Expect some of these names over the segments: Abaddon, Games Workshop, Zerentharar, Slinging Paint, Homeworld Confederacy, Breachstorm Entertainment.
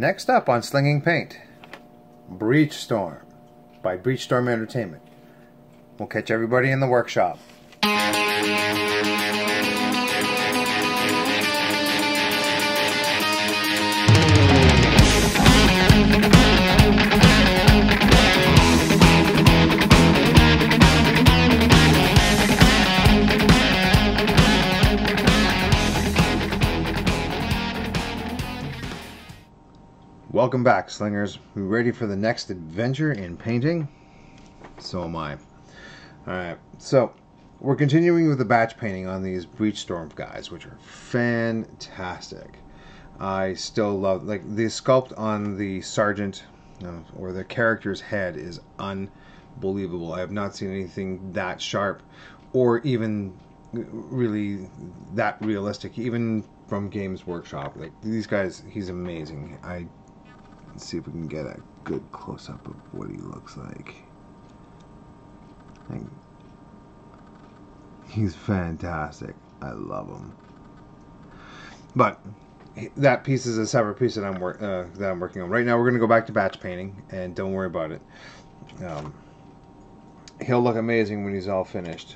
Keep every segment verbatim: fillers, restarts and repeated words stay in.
Next up on Slinging Paint, Breachstorm by Breachstorm Entertainment. We'll catch everybody in the workshop. Welcome back, Slingers. We ready for the next adventure in painting? So am I. Alright, so we're continuing with the batch painting on these Breachstorm guys, which are fantastic. I still love, like, the sculpt on the sergeant uh, or the character's head is unbelievable. I have not seen anything that sharp or even really that realistic, even from Games Workshop. Like, these guys, he's amazing. I Let's see if we can get a good close-up of what he looks like. Like, he's fantastic. I love him. But that piece is a separate piece that I'm work uh, that I'm working on right now. We're going to go back to batch painting, and don't worry about it. Um, he'll look amazing when he's all finished.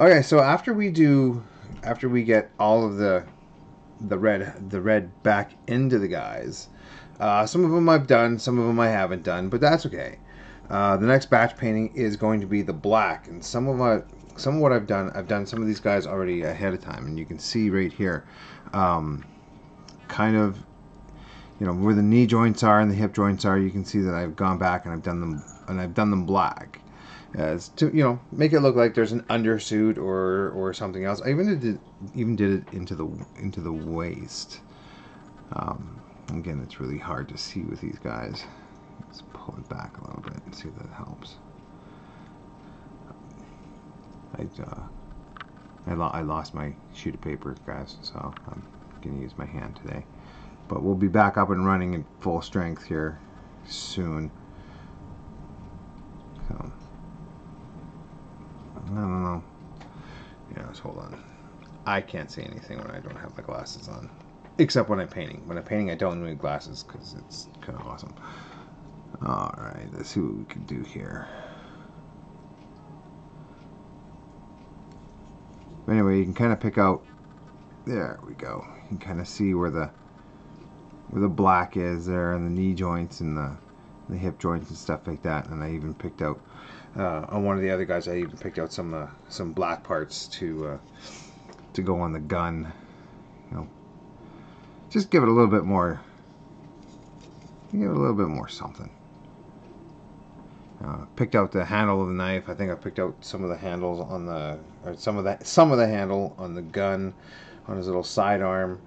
Okay, so after we do, after we get all of the the red the red back into the guys. Uh, some of them I've done, some of them I haven't done, but that's okay. Uh, the next batch painting is going to be the black, and some of my, some of what I've done, I've done some of these guys already ahead of time, and you can see right here, um, kind of, you know, where the knee joints are and the hip joints are. You can see that I've gone back and I've done them, and I've done them black, as to, you know, make it look like there's an undersuit or or something else. I even did even did it into the into the waist. Um, Again, it's really hard to see with these guys. Let's pull it back a little bit and see if that helps. I, uh, I, lo I lost my sheet of paper, guys, so I'm going to use my hand today. But we'll be back up and running at full strength here soon. So, I don't know. Yeah, let's hold on. I can't see anything when I don't have my glasses on. Except when I'm painting. When I'm painting, I don't need glasses because it's kind of awesome. All right, let's see what we can do here. But anyway, you can kind of pick out. There we go. You can kind of see where the where the black is there, and the knee joints and the the hip joints and stuff like that. And I even picked out uh, on one of the other guys. I even picked out some uh, some black parts to uh, to go on the gun. You know. Just give it a little bit more, give it a little bit more something. Uh, picked out the handle of the knife. I think I picked out some of the handles on the, or some of that, some of the handle on the gun, on his little sidearm.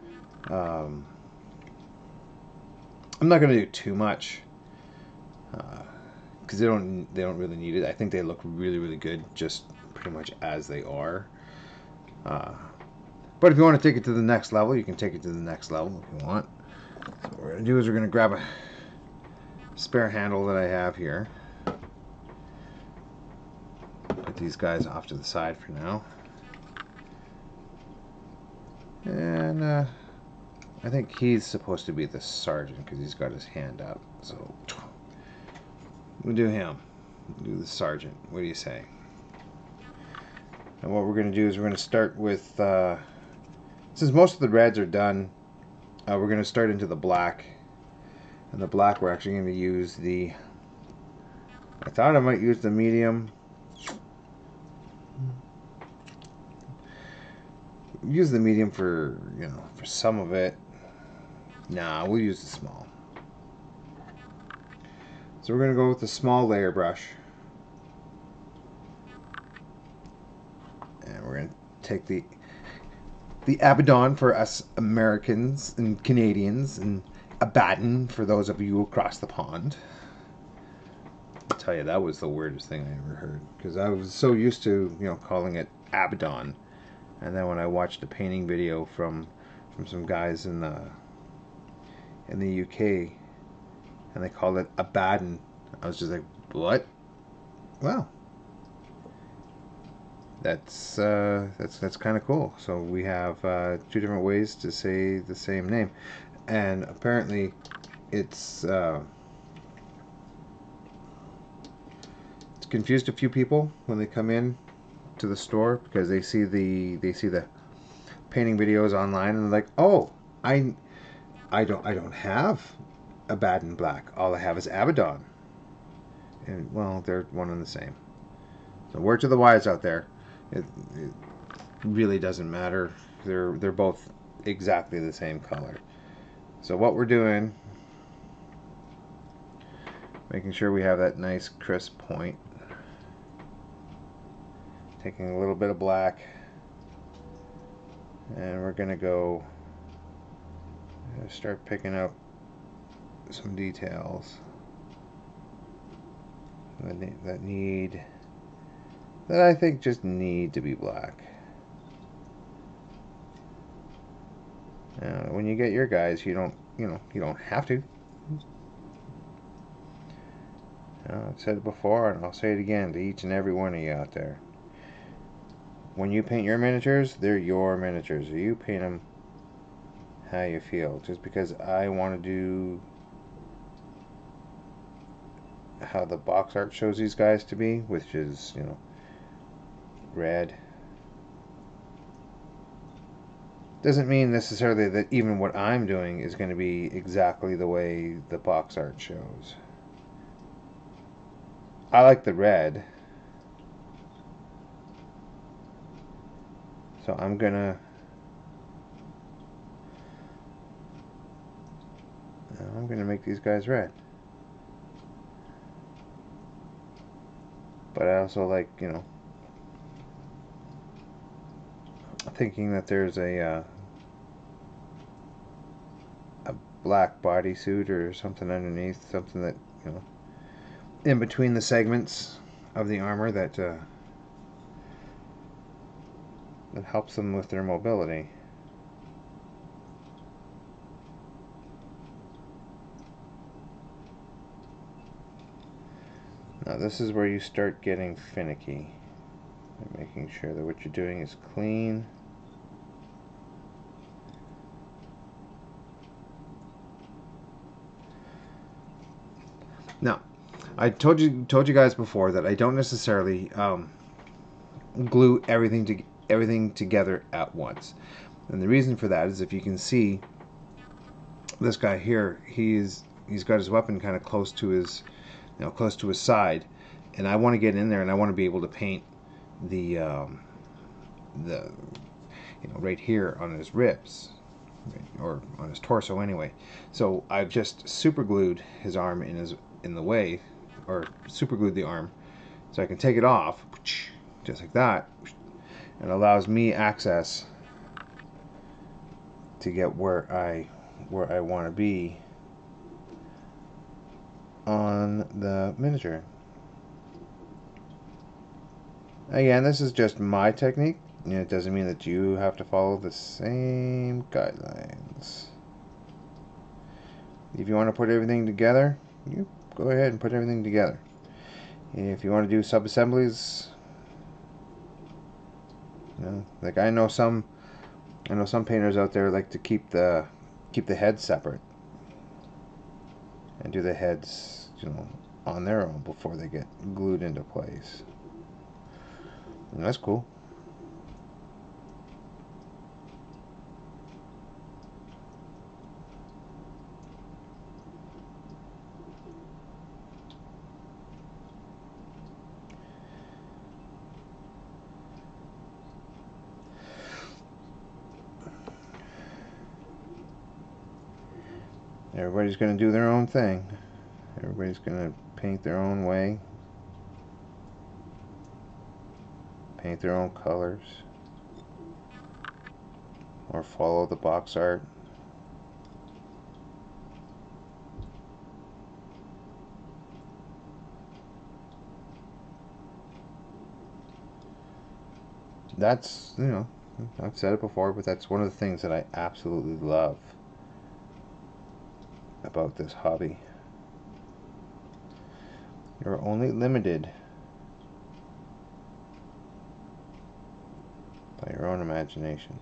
Um, I'm not going to do too much because uh, they don't, they don't really need it. I think they look really, really good just pretty much as they are. Uh, But if you want to take it to the next level, you can take it to the next level if you want. So what we're going to do is we're going to grab a spare handle that I have here. Put these guys off to the side for now. And uh, I think he's supposed to be the sergeant because he's got his hand up. So we'll do him. We'll do the sergeant. What do you say? And what we're going to do is we're going to start with... Uh, Since most of the reds are done, uh, we're going to start into the black. And the black, we're actually going to use the... I thought I might use the medium. Use the medium for, you know, for some of it. Nah, we'll use the small. So we're going to go with the small layer brush. And we're going to take the... The Abaddon for us Americans and Canadians, and Abaddon for those of you across the pond. I'll tell you, that was the weirdest thing I ever heard, because I was so used to, you know, calling it Abaddon, and then when I watched a painting video from from some guys in the in the U K, and they called it Abaddon, I was just like, what? Wow. That's uh, that's that's kind of cool. So we have uh, two different ways to say the same name, and apparently it's uh, it's confused a few people when they come in to the store, because they see the they see the painting videos online and they're like, oh, I I don't I don't have Abaddon Black. All I have is Abaddon. And well, they're one and the same. So word to the wise out there, it, it really doesn't matter. They're they're both exactly the same color. So what we're doing, making sure we have that nice crisp point. Taking a little bit of black, and we're gonna go start picking up some details that need, that I think just need to be black. Now, when you get your guys, you don't, you know, you don't have to. Now, I've said it before, and I'll say it again to each and every one of you out there. When you paint your miniatures, they're your miniatures. You paint them how you feel. Just because I want to do how the box art shows these guys to be, which is, you know, red, doesn't mean necessarily that even what I'm doing is going to be exactly the way the box art shows. I like the red, so I'm gonna I'm gonna make these guys red. But I also like, you know, thinking that there's a uh, a black bodysuit or something underneath, something that, you know, in between the segments of the armor that uh, that helps them with their mobility. Now this is where you start getting finicky, and making sure that what you're doing is clean. Now, I told you told you guys before that I don't necessarily um, glue everything to everything together at once, and the reason for that is, if you can see this guy here, he's he's got his weapon kind of close to his, you know, close to his side, and I want to get in there and I want to be able to paint the um, the you know, right here on his ribs, or on his torso anyway. So I've just super glued his arm in his in the way, or super glued the arm, so I can take it off just like that, and allows me access to get where I where I want to be on the miniature. Again, this is just my technique, and it doesn't mean that you have to follow the same guidelines. If you want to put everything together, you go ahead and put everything together. If you want to do sub-assemblies, you know, like I know some, I know some painters out there like to keep the keep the heads separate and do the heads, you know, on their own before they get glued into place. And that's cool. Everybody's going to do their own thing. Everybody's going to paint their own way. Paint their own colors, or follow the box art. That's, you know, I've said it before, but that's one of the things that I absolutely love about this hobby. You're only limited by your own imagination.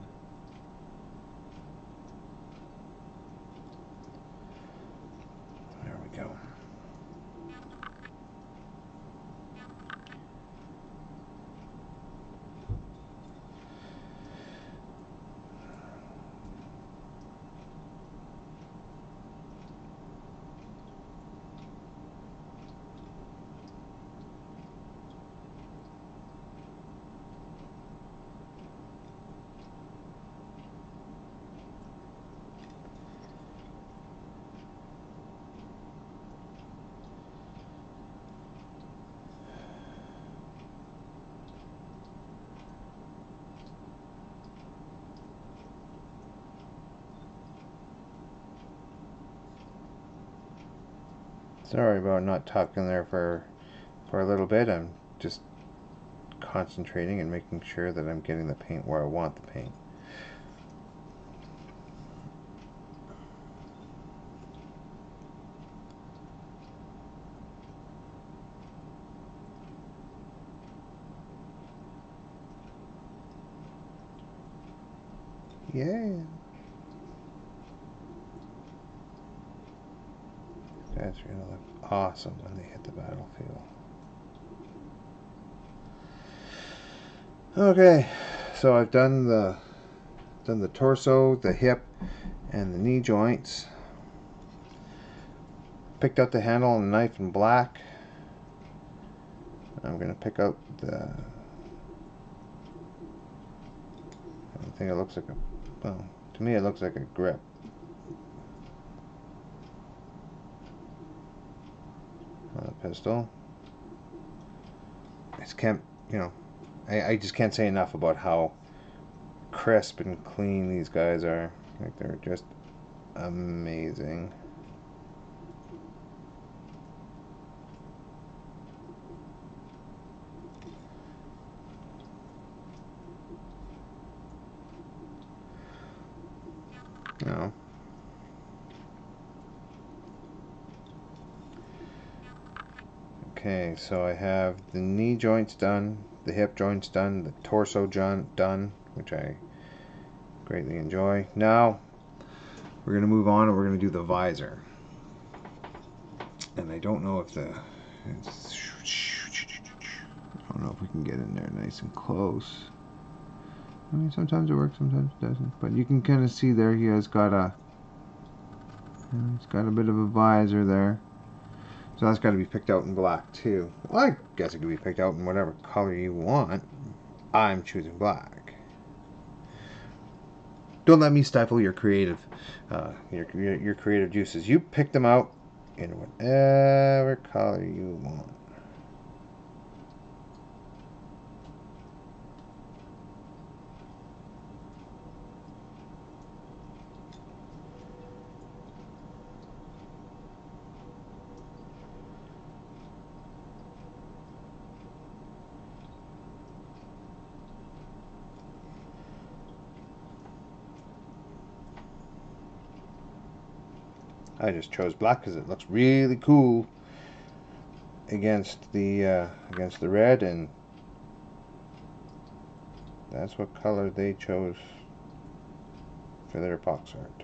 Sorry about not talking there for for a little bit. I'm just concentrating and making sure that I'm getting the paint where I want the paint. Yeah. That's going to look awesome when they hit the battlefield. Okay, so I've done the done the torso, the hip, and the knee joints. Picked out the handle and the knife in black. I'm going to pick out the. I think it looks like a. Well, to me, it looks like a grip. A pistol. It's can't, you know, I, I just can't say enough about how crisp and clean these guys are. Like, they're just amazing. No. Okay, so I have the knee joints done, the hip joints done, the torso joint done, which I greatly enjoy. Now, we're going to move on and we're going to do the visor. And I don't know if the... It's, I don't know if we can get in there nice and close. I mean, sometimes it works, sometimes it doesn't. But you can kind of see there he has got a... He's got a bit of a visor there. So that's got to be picked out in black too. Well, I guess it could be picked out in whatever color you want. I'm choosing black. Don't let me stifle your creative, uh, your, your your creative juices. You pick them out in whatever color you want. I just chose black because it looks really cool against the uh, against the red, and that's what color they chose for their box art.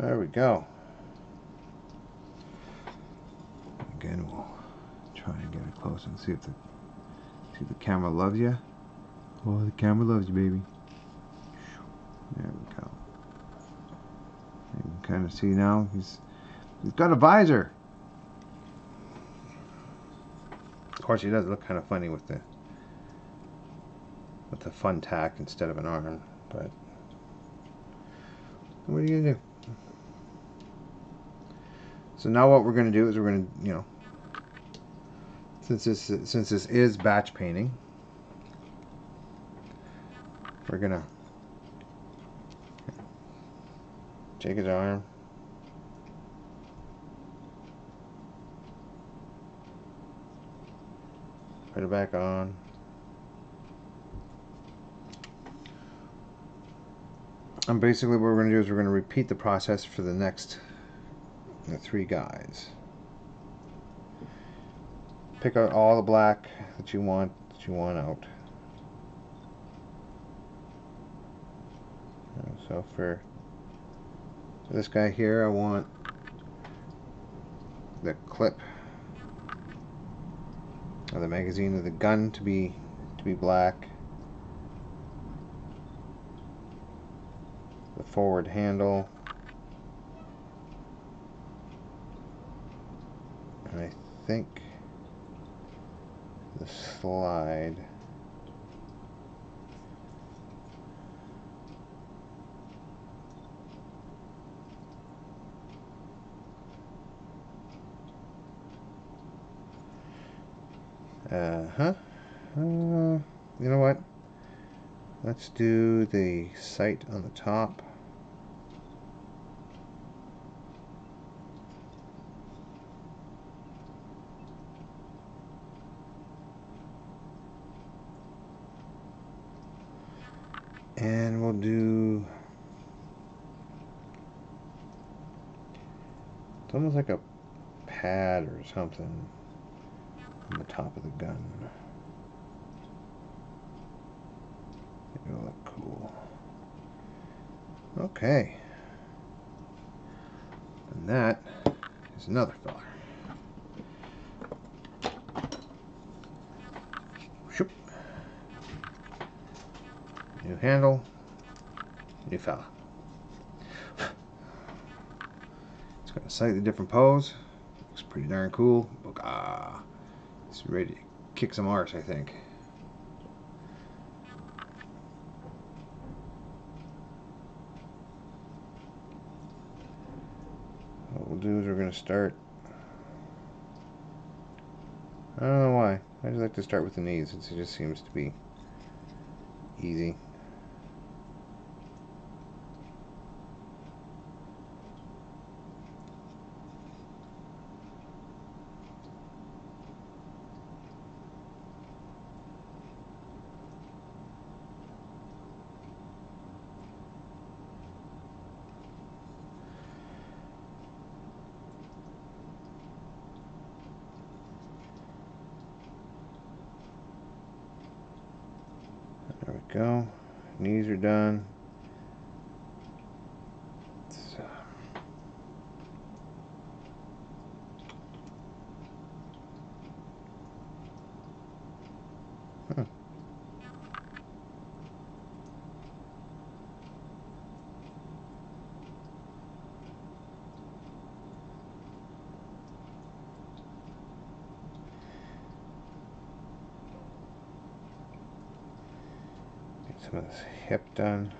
There we go. Again, we'll try and get it close and see if the see if the camera loves you. Oh, the camera loves you, baby. There we go. You can kind of see now he's he's got a visor. Of course, he does look kind of funny with the with the fun tack instead of an arm. But what are you gonna do? So now what we're gonna do is we're gonna you know. Since this, since this is batch painting, we're going to take his arm, put it back on, and basically what we're going to do is we're going to repeat the process for the next the three guys. Pick out all the black that you want that you want out. And so for this guy here, I want the clip or the magazine of the gun to be to be black. The forward handle. And I think the slide Uh huh. Uh, you know what? Let's do the site on the top. And we'll do... it's almost like a pad or something on the top of the gun. It'll look cool. Okay. And that is another fella. New handle, new fella. It's got a slightly different pose. Looks pretty darn cool. Look, ah, it's ready to kick some arse, I think. What we'll do is we're gonna start. I don't know why. I just like to start with the knees since it just seems to be easy. Go. Knees are done. So. Huh. Some of this hip done.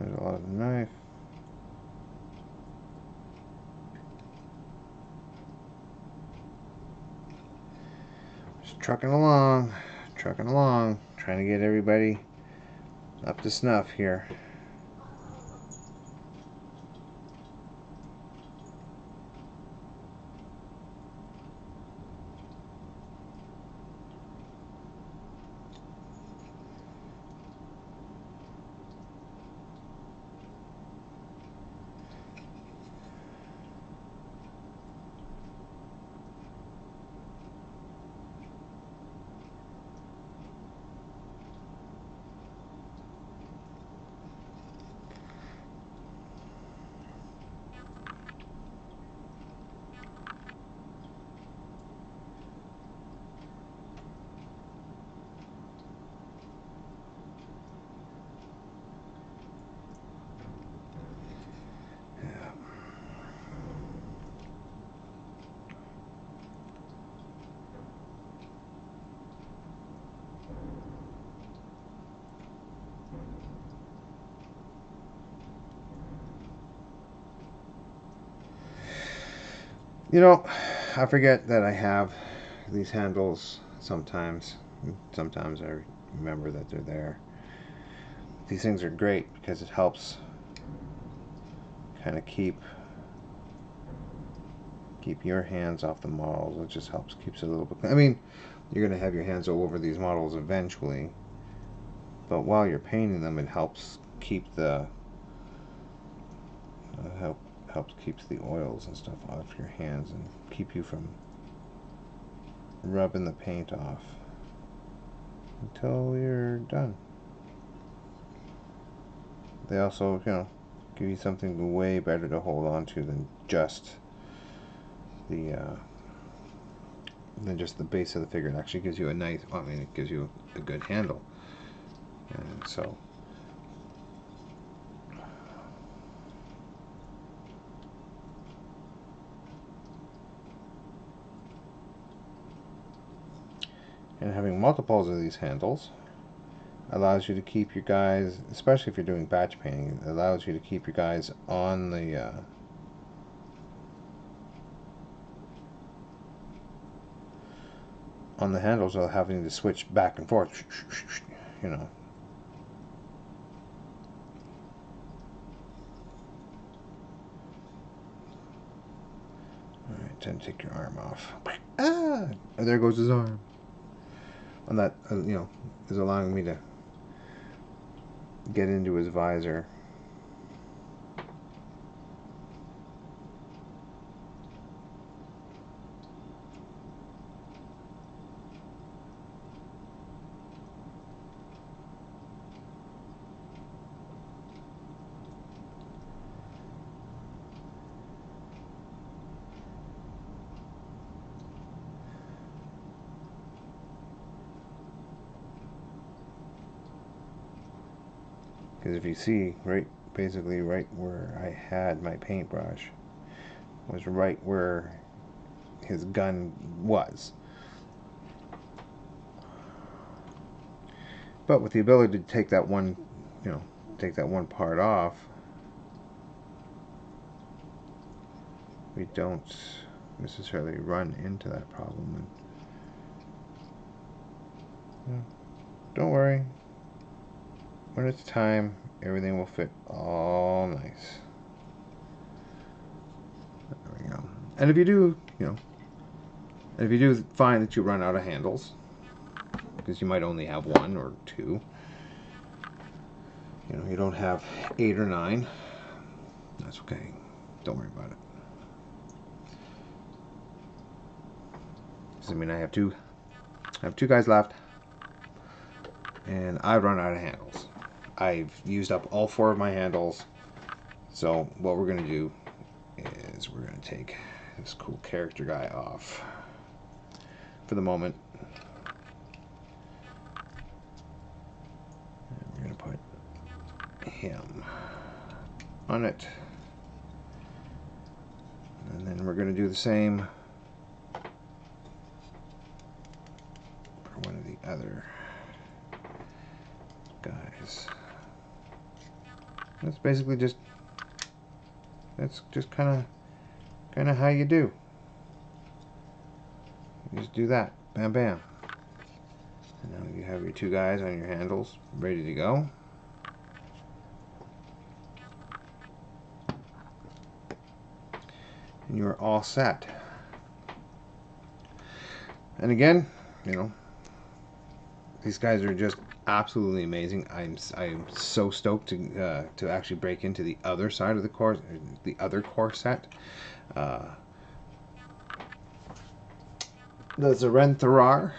There's a lot of knife. Just trucking along, trucking along, trying to get everybody up to snuff here. You know, I forget that I have these handles sometimes. Sometimes I remember that they're there. These things are great because it helps kind of keep keep your hands off the models. It just helps keeps it a little bit. I mean, you're going to have your hands all over these models eventually, but while you're painting them, it helps keep the uh, help. helps keeps the oils and stuff off your hands and keep you from rubbing the paint off until you're done. They also, you know, give you something way better to hold on to than just the uh, than just the base of the figure. It actually gives you a nice, I mean, it gives you a good handle. And so, and having multiples of these handles allows you to keep your guys, especially if you're doing batch painting, it allows you to keep your guys on the uh, on the handles without having to switch back and forth, you know. Alright, then take your arm off. Ah! And there goes his arm. And that, uh, you know, is allowing me to get into his visor. Because if you see, right, basically right where I had my paintbrush was right where his gun was. But with the ability to take that one, you know, take that one part off, we don't necessarily run into that problem. And, don't worry. When it's time, everything will fit all nice. There we go. And if you do, you know, and if you do find that you run out of handles, because you might only have one or two, you know, you don't have eight or nine, that's okay. Don't worry about it. Does it mean I have two? I have two guys left, and I've run out of handles. I've used up all four of my handles, so what we're going to do is we're going to take this cool character guy off for the moment. And we're going to put him on it. And then we're going to do the same for one of the other guys. That's basically just, that's just kind of kind of how you do. You just do that. Bam, bam. And now you have your two guys on your handles ready to go. And you're all set. And again, you know, these guys are just absolutely amazing. I'm I'm so stoked to uh, to actually break into the other side of the core, the other core set. Uh, the Zerentharar,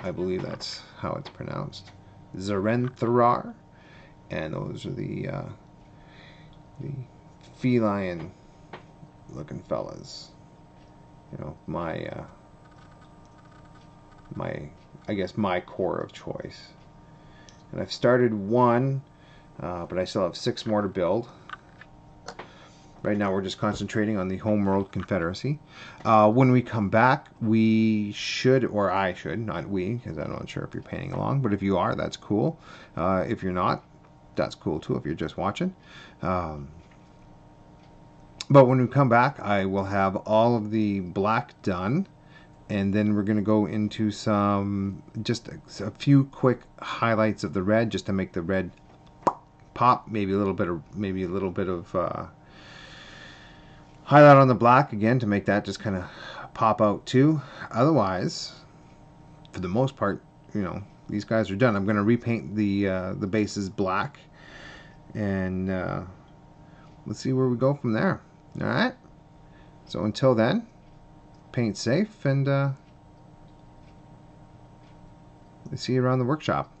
I believe that's how it's pronounced, Zerentharar, and those are the uh, the feline looking fellas. You know, my uh, my I guess my core of choice. And I've started one, uh, but I still have six more to build. Right now we're just concentrating on the Homeworld Confederacy. Uh, when we come back, we should, or I should, not we, because I'm not sure if you're painting along, but if you are, that's cool. Uh, if you're not, that's cool too, if you're just watching. Um, but when we come back, I will have all of the black done. And then we're going to go into some, just a, a few quick highlights of the red, just to make the red pop. Maybe a little bit of, maybe a little bit of uh, highlight on the black again to make that just kind of pop out too. Otherwise, for the most part, you know, these guys are done. I'm going to repaint the uh, the bases black, and uh, let's see where we go from there. All right. So until then, paint safe, and uh, see you around the workshop.